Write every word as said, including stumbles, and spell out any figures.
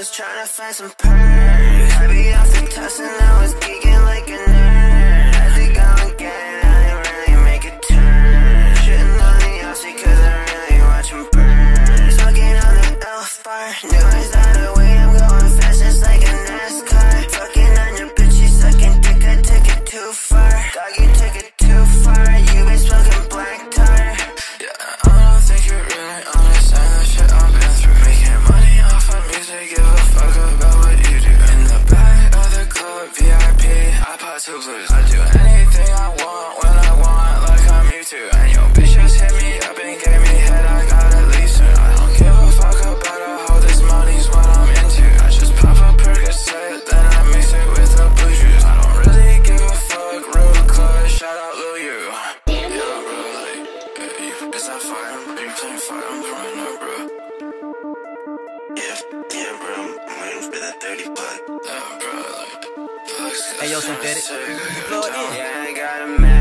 was trying to find some purr. Heavy off the test and I was geeking like a nerd. I think I'll get it, I didn't really make a turn. Shitting on the Aussie cause I really watch him burn. Smoking on the elf bar, knew it's not a way I'm going fast, it's like a NASCAR. Fucking on your bitch, you sucking dick, I took it too far. Dog, you took it too far, you been smoking black tar. Yeah, I don't think you're really honest, I know shit I've been through. Making money off of music, give a fuck about what you do. In the back of the club, V I P, I pop two blues. I do anything I want, when I want, like I'm YouTube. And your bitch just hit me up and gave me head, I gotta leave soon. I don't give a fuck about a hoe, this money's what I'm into. I just pop a Percocet, then I mix it with the blue juice. I don't really give a fuck, rude club, shout out Lil Yu. It's not fire, I'm playing fire, I'm throwing up, bro. Yeah, yeah, bro, I'm waiting for that thirty butt. Nah, bro, like, hey, yo, synthetic. Flow it in. Yeah, I ain't got a man.